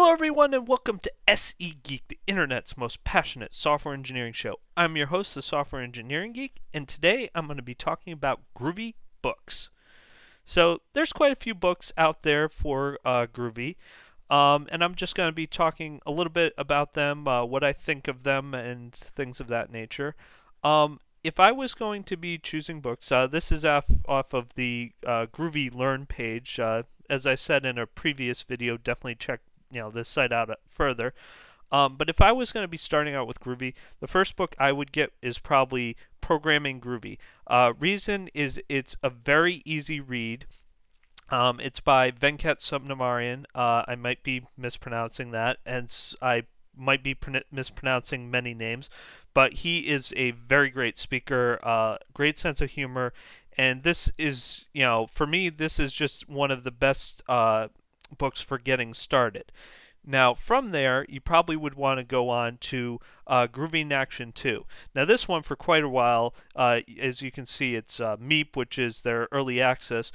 Hello everyone and welcome to SE Geek, the internet's most passionate software engineering show. I'm your host, the Software Engineering Geek, and today I'm going to be talking about Groovy books. So there's quite a few books out there for Groovy, and I'm just going to be talking a little bit about them, what I think of them and things of that nature. If I was going to be choosing books, this is off of the Groovy Learn page. As I said in a previous video, definitely check this site out further. But if I was going to be starting out with Groovy, the first book I would get is probably Programming Groovy. Reason is it's a very easy read. It's by Venkat Subramanian. I might be mispronouncing that, and I might be mispronouncing many names, but he is a very great speaker, great sense of humor, and this is, for me, this is just one of the best books for getting started. Now from there you probably would want to go on to Groovy in Action 2. Now this one for quite a while, as you can see, it's MEEP, which is their early access.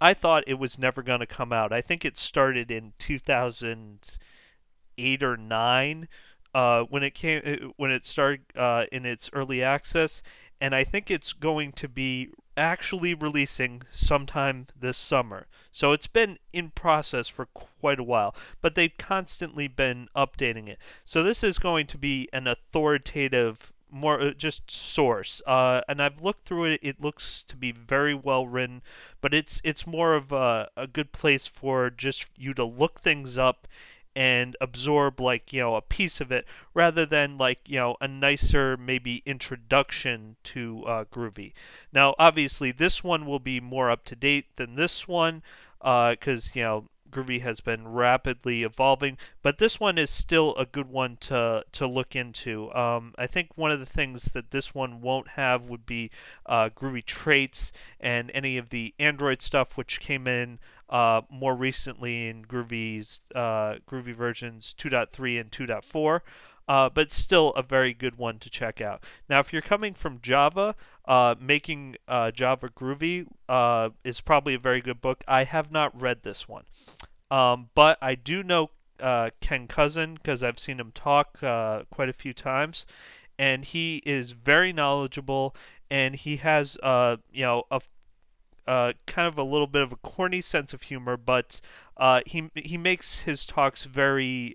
I thought it was never going to come out. I think it started in 2008 or 9 when it started in its early access, and I think it's going to be actually releasing sometime this summer. So it's been in process for quite a while, but they've constantly been updating it. So this is going to be an authoritative, more just source. And I've looked through it. It looks to be very well written, but it's more of a good place for just you to look things up and absorb, like, a piece of it, rather than, like, a nicer maybe introduction to Groovy. Now obviously this one will be more up to date than this one, because Groovy has been rapidly evolving, but this one is still a good one to look into. I think one of the things that this one won't have would be Groovy traits and any of the Android stuff which came in more recently in Groovy's Groovy versions 2.3 and 2.4, but still a very good one to check out. Now, if you're coming from Java, Making Java Groovy is probably a very good book. I have not read this one, but I do know Ken Kousen because I've seen him talk quite a few times, and he is very knowledgeable, and he has kind of a little bit of a corny sense of humor, but he makes his talks very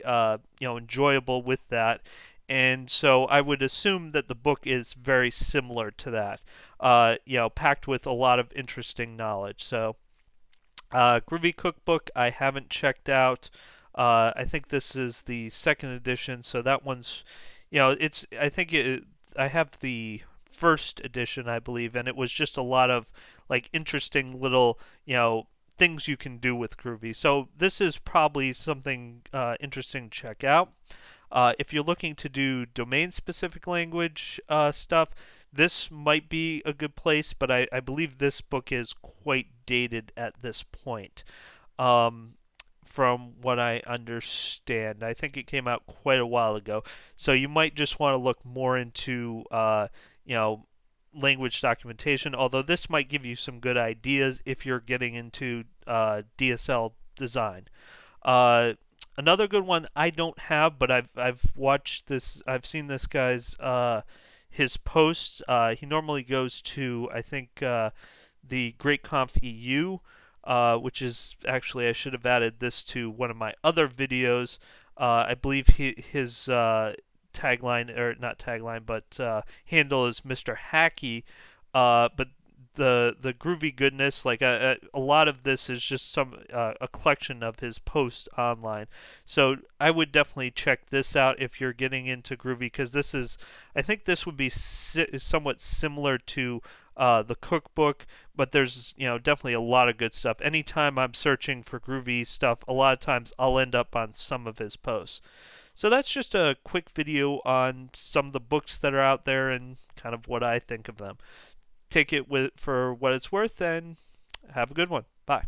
enjoyable with that, and so I would assume that the book is very similar to that, packed with a lot of interesting knowledge. So Groovy Cookbook I haven't checked out. I think this is the second edition, so that one's I have the first edition, I believe, and it was just a lot of like interesting little things you can do with Groovy. So this is probably something interesting to check out. If you're looking to do domain-specific language stuff, this might be a good place, but I believe this book is quite dated at this point, from what I understand. I think it came out quite a while ago, so you might just want to look more into language documentation, although this might give you some good ideas if you're getting into DSL design. Another good one I don't have, but I've watched this, I've seen this guy's his posts. He normally goes to, I think, the GreatConf EU, which is actually, I should have added this to one of my other videos. I believe his tagline, or not tagline, but handle is Mr. Hacky, but the Groovy goodness, like a lot of this is just a collection of his posts online. So I would definitely check this out if you're getting into Groovy, because this is, I think this would be somewhat similar to the cookbook, but there's definitely a lot of good stuff. Anytime I'm searching for Groovy stuff, a lot of times I'll end up on some of his posts. So that's just a quick video on some of the books that are out there and kind of what I think of them. Take it for what it's worth and have a good one. Bye.